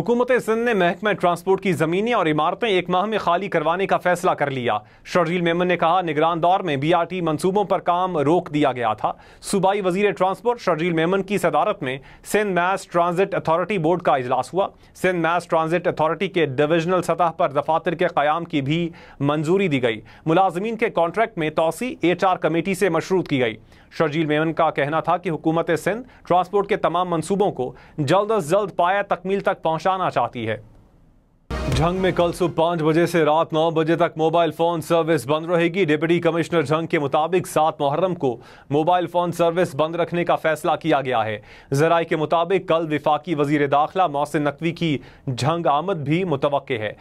हुकूमत सिंध ने महकमा ट्रांसपोर्ट की ज़मीनें और इमारतें 1 माह में खाली करवाने का फैसला कर लिया। शर्जील मेमन ने कहा, निगरान दौर में BRT मनसूबों पर काम रोक दिया गया था। सूबाई वजीर ट्रांसपोर्ट शर्जील मेमन की सदारत में Sindh mass transit authority board का इजलास हुआ। सिंध मैस ट्रांजिट अथॉरिटी के डिविजनल सतह पर दफातर के क़याम की भी मंजूरी दी गई। मुलाजमीन के कॉन्ट्रैक्ट में तोसी HR कमेटी से मशरूत की गई। शर्जील मेमन का कहना था कि हुकूमत सिंध ट्रांसपोर्ट के तमाम मनसूबों को जल्द अज जल्द पाया तकमील तक पहुँचाना चाहती है। झंग में कल सुबह 5 बजे से रात 9 बजे तक मोबाइल फ़ोन सर्विस बंद रहेगी। डिप्टी कमिश्नर झंग के मुताबिक 7 मुहर्रम को मोबाइल फ़ोन सर्विस बंद रखने का फैसला किया गया है। ज़राए के मुताबिक कल विफाकी वज़ीर दाखिला मोहसिन नकवी की झंग आमद भी मुतवक्के है।